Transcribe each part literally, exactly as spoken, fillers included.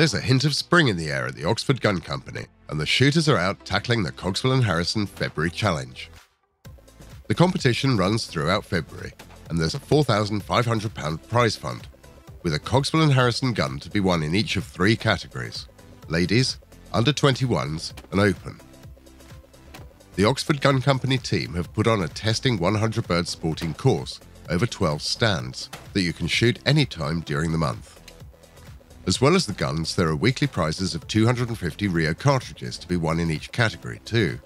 There's a hint of spring in the air at the Oxford Gun Company, and the shooters are out tackling the Cogswell and Harrison February Challenge. The competition runs throughout February, and there's a four thousand five hundred pounds prize fund, with a Cogswell and Harrison gun to be won in each of three categories: ladies, under twenty-ones, and open. The Oxford Gun Company team have put on a testing one hundred bird sporting course over twelve stands that you can shoot any time during the month. As well as the guns, there are weekly prizes of two hundred fifty Rio cartridges to be won in each category too.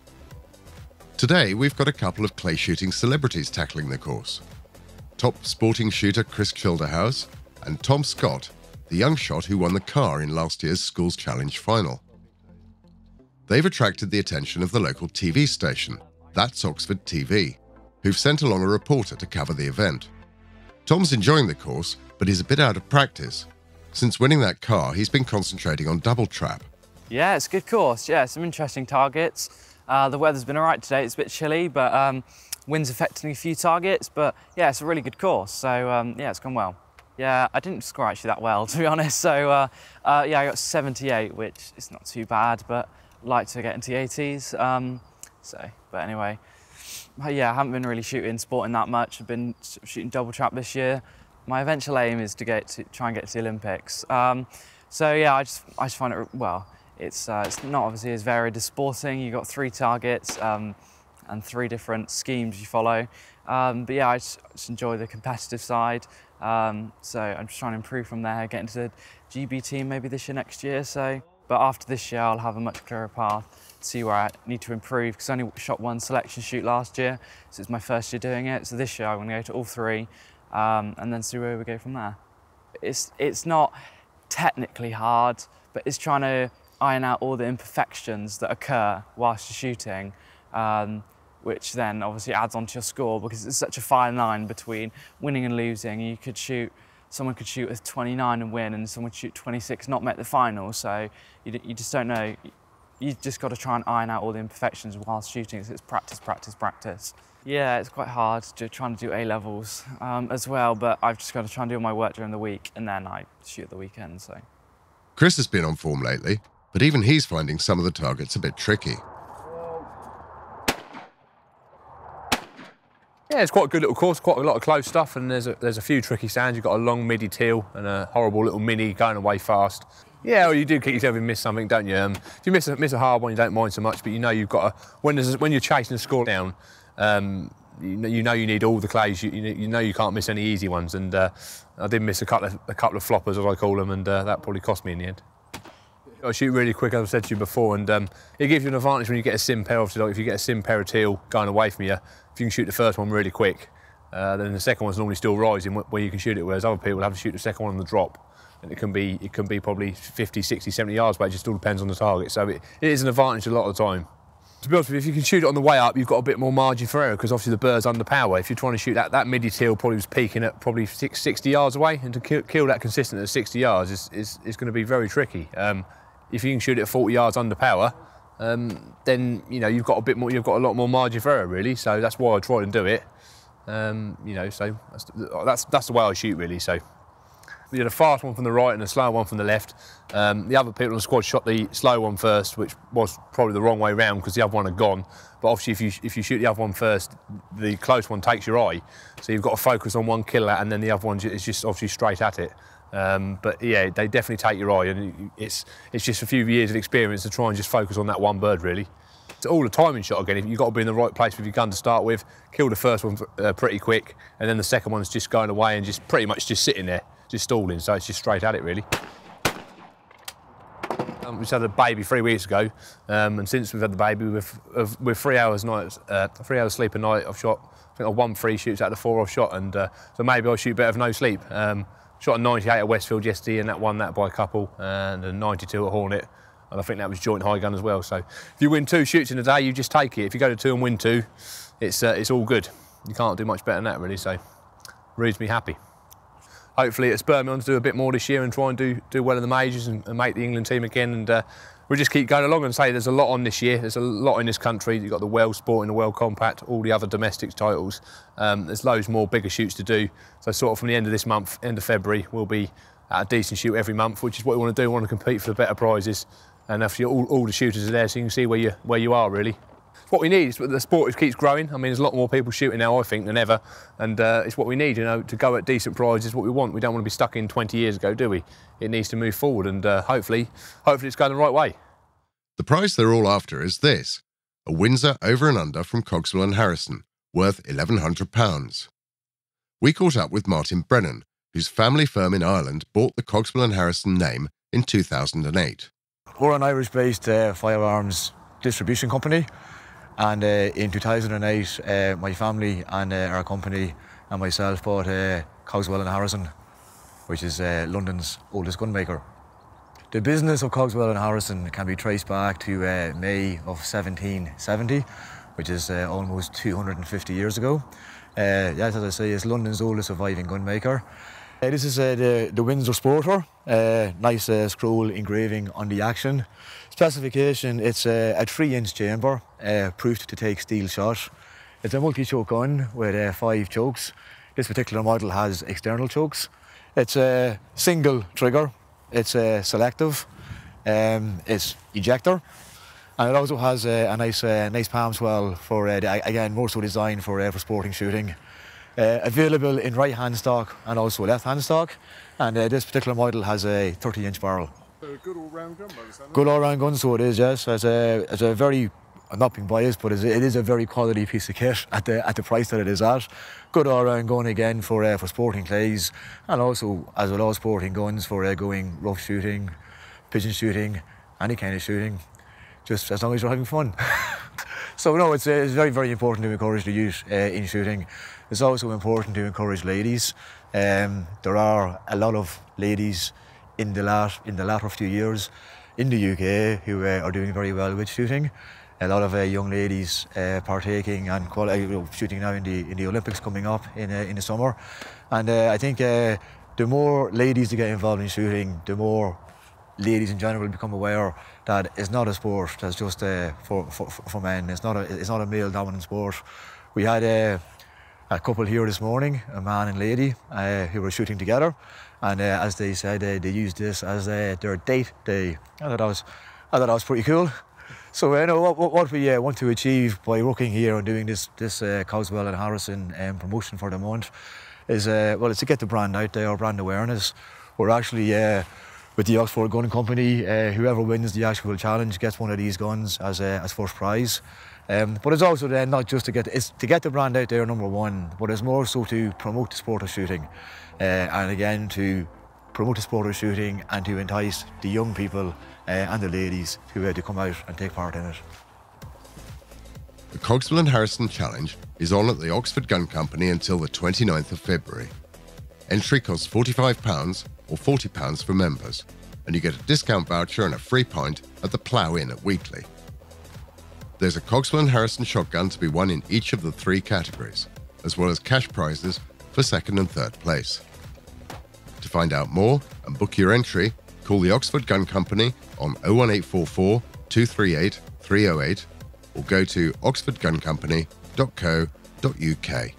Today we've got a couple of clay shooting celebrities tackling the course. Top sporting shooter Chris Childerhouse and Tom Scott, the young shot who won the car in last year's Schools Challenge final. They've attracted the attention of the local T V station, that's Oxford T V, who've sent along a reporter to cover the event. Tom's enjoying the course, but he's a bit out of practice. Since winning that car, he's been concentrating on double trap. Yeah, it's a good course, yeah, some interesting targets. Uh, the weather's been all right today, it's a bit chilly, but um, wind's affecting a few targets, but yeah, it's a really good course, so um, yeah, it's gone well. Yeah, I didn't score actually that well, to be honest, so uh, uh, yeah, I got seventy-eight, which is not too bad, but I'd like to get into the eighties, um, so, but anyway. Yeah, I haven't been really shooting, sporting that much, I've been shooting double trap this year. My eventual aim is to get to try and get to the Olympics. Um, so yeah, I just I just find it well. It's uh, it's not obviously as varied as sporting. You've got three targets um, and three different schemes you follow. Um, but yeah, I just, I just enjoy the competitive side. Um, so I'm just trying to improve from there, get into the G B team maybe this year, next year. So, but after this year, I'll have a much clearer path to see where I need to improve because I only shot one selection shoot last year, so it's my first year doing it. So this year, I want to go to all three. Um, and then see where we go from there. It's, it's not technically hard, but it's trying to iron out all the imperfections that occur whilst you're shooting, um, which then obviously adds onto your score because it's such a fine line between winning and losing. You could shoot, someone could shoot a twenty-nine and win, and someone could shoot twenty-six, not make the final. So you, you just don't know. You just got to try and iron out all the imperfections whilst shooting. So it's practice, practice, practice. Yeah, it's quite hard to trying to do A-levels um, as well, but I've just got to try and do my work during the week and then I shoot at the weekend, so. Chris has been on form lately, but even he's finding some of the targets a bit tricky. Yeah, it's quite a good little course, quite a lot of close stuff, and there's a, there's a few tricky stands. You've got a long midi teal and a horrible little mini going away fast. Yeah, well, you do keep yourself and miss something, don't you? Um, if you miss a, miss a hard one, you don't mind so much, but you know you've got to, when, there's, when you're chasing a score down, Um, you, know, you know you need all the clays. You, you know you can't miss any easy ones, and uh, I did miss a couple of a couple of floppers, as I call them, and uh, that probably cost me in the end. I shoot really quick, as I've said to you before, and um, it gives you an advantage when you get a sim pair. Obviously, like if you get a sim pair of teal going away from you, if you can shoot the first one really quick, uh, then the second one's normally still rising where you can shoot it. Whereas other people have to shoot the second one on the drop, and it can be it can be probably fifty, sixty, seventy yards, but it just all depends on the target. So it, it is an advantage a lot of the time. To be honest with you, if you can shoot it on the way up, you've got a bit more margin for error because obviously the bird's under power. If you're trying to shoot that, that midi teal probably was peaking at probably sixty yards away, and to kill, kill that consistent at sixty yards is, is, is going to be very tricky. Um, if you can shoot it at forty yards under power, um, then you know you've got a bit more, you've got a lot more margin for error really. So that's why I try and do it. Um, you know, so that's, that's that's the way I shoot really. So you had a fast one from the right and a slow one from the left. Um, the other people on the squad shot the slow one first, which was probably the wrong way round because the other one had gone. But obviously if you, if you shoot the other one first, the close one takes your eye. So you've got to focus on one killer and then the other one is just obviously straight at it. Um, but yeah, they definitely take your eye, and it's, it's just a few years of experience to try and just focus on that one bird really. It's all the timing shot again. You've got to be in the right place with your gun to start with, kill the first one uh, pretty quick, and then the second one's just going away and just pretty much just sitting there. Just stalling, so it's just straight at it really. Um, we just had a baby three weeks ago, um, and since we've had the baby, we've we're three hours night, uh, three hours sleep a night. I've shot, I think I've won three shoots out of the four I've shot, and uh, so maybe I'll shoot better with no sleep. Um, shot a ninety-eight at Westfield yesterday, and that won that by a couple, and a ninety-two at Hornet, and I think that was joint high gun as well. So if you win two shoots in a day, you just take it. If you go to two and win two, it's uh, it's all good. You can't do much better than that really. So reasonably happy. Hopefully it's spurred me on to do a bit more this year and try and do, do well in the majors and, and make the England team again. And uh, we'll just keep going along and say there's a lot on this year. There's a lot in this country. You've got the World Sport and the World Compact, all the other domestics titles. Um, there's loads more bigger shoots to do. So sort of from the end of this month, end of February, we'll be at a decent shoot every month, which is what we want to do. We want to compete for the better prizes, and after all, all the shooters are there, so you can see where you where you are really. What we need is the sport is keeps growing. I mean, there's a lot more people shooting now, I think, than ever, and uh, it's what we need. You know, to go at decent prizes, what we want. We don't want to be stuck in twenty years ago, do we? It needs to move forward, and uh, hopefully, hopefully, it's going the right way. The prize they're all after is this: a Windsor over and under from Cogswell and Harrison, worth eleven hundred pounds. We caught up with Martin Brennan, whose family firm in Ireland bought the Cogswell and Harrison name in two thousand eight. We're an Irish-based uh, firearms distribution company, and uh, in two thousand eight, uh, my family and uh, our company and myself bought uh, Cogswell and Harrison, which is uh, London's oldest gunmaker. The business of Cogswell and Harrison can be traced back to uh, May of seventeen seventy, which is uh, almost two hundred fifty years ago. Uh, yes, as I say, it's London's oldest surviving gunmaker. Uh, this is uh, the, the Windsor Sporter, uh, nice uh, scroll engraving on the action. Specification, it's uh, a three inch chamber, uh, proofed to take steel shot. It's a multi-choke gun with uh, five chokes. This particular model has external chokes. It's a single trigger, it's uh, selective, um, it's ejector. And it also has a, a nice, uh, nice palm swell for, uh, the, again, more so designed for, uh, for sporting shooting. Uh, available in right-hand stock and also left-hand stock. And uh, this particular model has a thirty inch barrel. So a good all-round gun, by the sound of it? Good all-round gun, so it is, yes. It's a, it's a very, I'm not being biased, but it is a very quality piece of kit at the, at the price that it is at. Good all-round gun, again, for, uh, for sporting clays, and also, as with all sporting guns, for uh, going rough shooting, pigeon shooting, any kind of shooting. Just as long as you're having fun. So no, it's, uh, it's very, very important to encourage the youth uh, in shooting. It's also important to encourage ladies. Um, there are a lot of ladies in the, lat in the latter few years in the U K who uh, are doing very well with shooting. A lot of uh, young ladies uh, partaking and uh, shooting now in the, in the Olympics coming up in, uh, in the summer. And uh, I think uh, the more ladies that get involved in shooting, the more ladies in general become aware that it's not a sport that's just uh, for, for for men. It's not a it's not a male dominant sport. We had a, a couple here this morning, a man and lady, uh, who were shooting together, and uh, as they said, uh, they used this as uh, their date day. I thought that was I thought that was pretty cool. So you know what what we uh, want to achieve by working here and doing this this uh, Cogswell and Harrison um, promotion for the month is uh, well, it's to get the brand out there, brand awareness. We're actually. Uh, With the Oxford Gun Company, uh, whoever wins the actual challenge gets one of these guns as uh, as first prize. Um, but it's also then not just to get it's to get the brand out there, number one, but it's more so to promote the sport of shooting, uh, and again to promote the sport of shooting and to entice the young people uh, and the ladies who uh, to come out and take part in it. The Cogswell and Harrison Challenge is on at the Oxford Gun Company until the twenty-ninth of February. Entry costs forty-five pounds. Or forty pounds for members, and you get a discount voucher and a free pint at the Plough Inn at Wheatley. There's a Cogswell and Harrison shotgun to be won in each of the three categories, as well as cash prizes for second and third place. To find out more and book your entry, call the Oxford Gun Company on oh one eight four four, two three eight, three oh eight or go to oxford gun company dot co dot U K.